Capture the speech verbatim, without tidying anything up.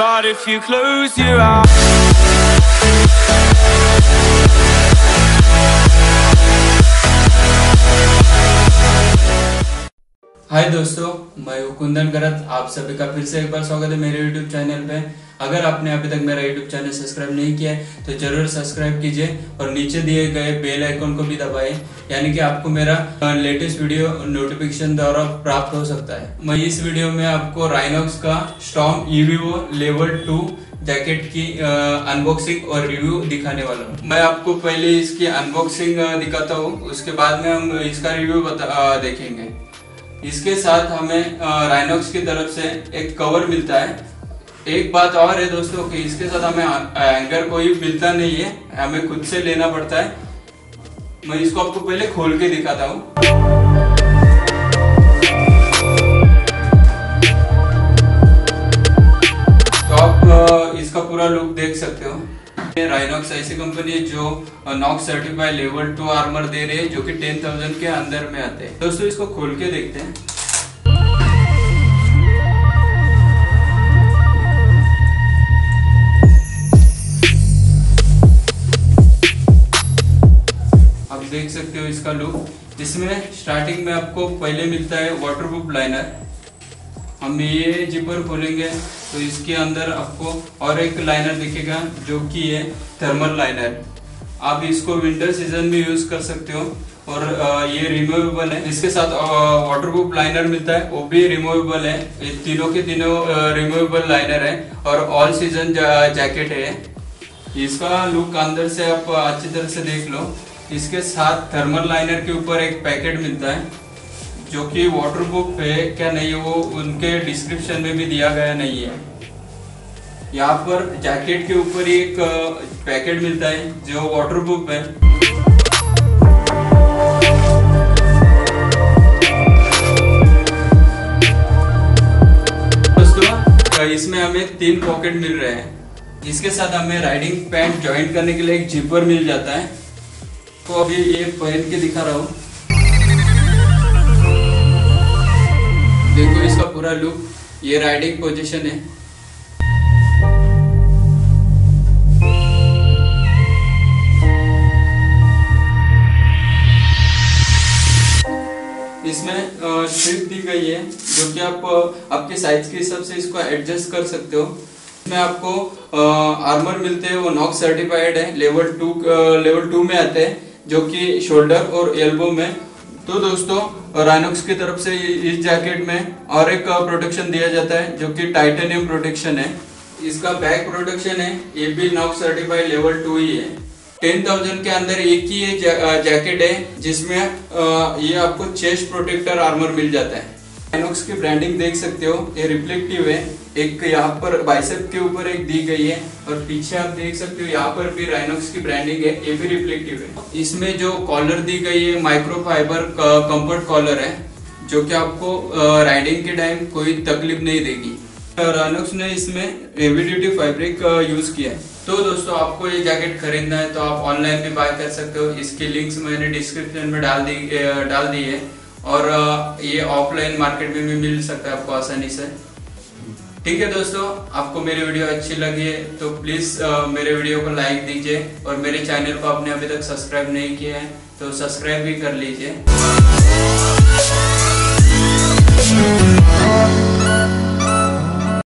But if you close your eyes। हाय दोस्तों, मैं हूं कुंदन गरत। आप सभी का फिर से एक बार स्वागत है मेरे यूट्यूब चैनल पे। अगर आपने अभी तक मेरा यूट्यूब चैनल सब्सक्राइब नहीं किया है तो जरूर सब्सक्राइब कीजिए और नीचे दिए गए बेल आइकन को भी दबाएं, यानी कि आपको मेरा लेटेस्ट वीडियो नोटिफिकेशन द्वारा प्राप्त हो सकता है। मैं इस वीडियो में आपको राइनॉक्स का strong EVO level two jacket की अनबॉक्सिंग और रिव्यू दिखाने वाला हूँ। मैं आपको पहले इसकी अनबॉक्सिंग दिखाता हूँ, उसके बाद में हम इसका रिव्यू देखेंगे। इसके साथ हमें राइनॉक्स की तरफ से एक कवर मिलता है। एक बात और है दोस्तों कि इसके साथ हमें हैंगर कोई मिलता नहीं है, हमें खुद से लेना पड़ता है। मैं इसको आपको पहले खोल के दिखाता हूँ। इसका पूरा लुक देख सकते हो। राइनॉक्स ऐसी कंपनी है जो Knox certified level two armour दे रहे है, जो कि टेन थाउजेंड के अंदर में आते हैं। दोस्तों इसको खोल के देखते हैं। आप देख सकते हो इसका लुक। इसमें स्टार्टिंग में आपको पहले मिलता है वाटरप्रूफ लाइनर। हम ये जिपर खोलेंगे तो इसके अंदर आपको और एक लाइनर दिखेगा जो कि है थर्मल लाइनर। आप इसको विंटर सीजन में यूज कर सकते हो और ये रिमूवेबल है। इसके साथ वाटरप्रूफ लाइनर मिलता है, वो भी रिमूवेबल है। ये तीनों के तीनों रिमूवेबल लाइनर है और ऑल सीजन जैकेट है। इसका लुक अंदर से आप अच्छी तरह से देख लो। इसके साथ थर्मल लाइनर के ऊपर एक पैकेट मिलता है जो कि वाटरप्रूफ है क्या नहीं है वो उनके डिस्क्रिप्शन में भी दिया गया नहीं है। यहाँ पर जैकेट के ऊपर एक पैकेट मिलता है जो वाटरप्रूफ है। दोस्तों इसमें हमें तीन पॉकेट मिल रहे हैं। इसके साथ हमें राइडिंग पैंट ज्वाइन करने के लिए एक जिपर मिल जाता है। तो अभी ये पहन के दिखा रहा हूँ। देखो इसका पूरा लुक, ये राइडिंग पोजीशन है। इसमें स्ट्रिप दी गई है जो कि आप आपके साइज के हिसाब से इसको एडजस्ट कर सकते हो। इसमें आपको आर्मर मिलते हैं, वो नॉक्स सर्टिफाइड है, लेवल टू लेवल टू में आते हैं जो कि शोल्डर और एल्बो में। तो दोस्तों राइनॉक्स की तरफ से इस जैकेट में और एक प्रोटेक्शन दिया जाता है जो कि टाइटेनियम प्रोटेक्शन है। इसका बैक प्रोटेक्शन है, ये भी नॉक्स सर्टिफाइड लेवल टू ही है। टेन थाउजेंड के अंदर एक ही ये जैकेट है जिसमें ये आपको चेस्ट प्रोटेक्टर आर्मर मिल जाता है। राइनॉक्स की ब्रांडिंग देख सकते हो, ये रिफ्लेक्टिव है। एक यहाँ पर बाइसेप के ऊपर एक दी गई है और पीछे आप देख सकते हो यहाँ पर भी राइनॉक्स की ब्रांडिंग है, ये भी रिफ्लेक्टिव है। इसमें जो कॉलर दी गई है माइक्रोफाइबर कंफर्ट कॉलर है जो कि आपको राइडिंग के टाइम कोई तकलीफ नहीं देगी। राइनॉक्स ने इसमें रेविडेटिव फैब्रिक यूज किया है। तो दोस्तों आपको ये जैकेट खरीदना है तो आप ऑनलाइन भी बाय कर सकते हो। इसके लिंक्स मैंने डिस्क्रिप्शन में डाल दी डाल दी है और ये ऑफलाइन मार्केट में भी मिल सकता है आपको आसानी से। ठीक है दोस्तों, आपको मेरी वीडियो अच्छी लगी है तो प्लीज़ मेरे वीडियो को लाइक दीजिए और मेरे चैनल को आपने अभी तक सब्सक्राइब नहीं किया है तो सब्सक्राइब भी कर लीजिए।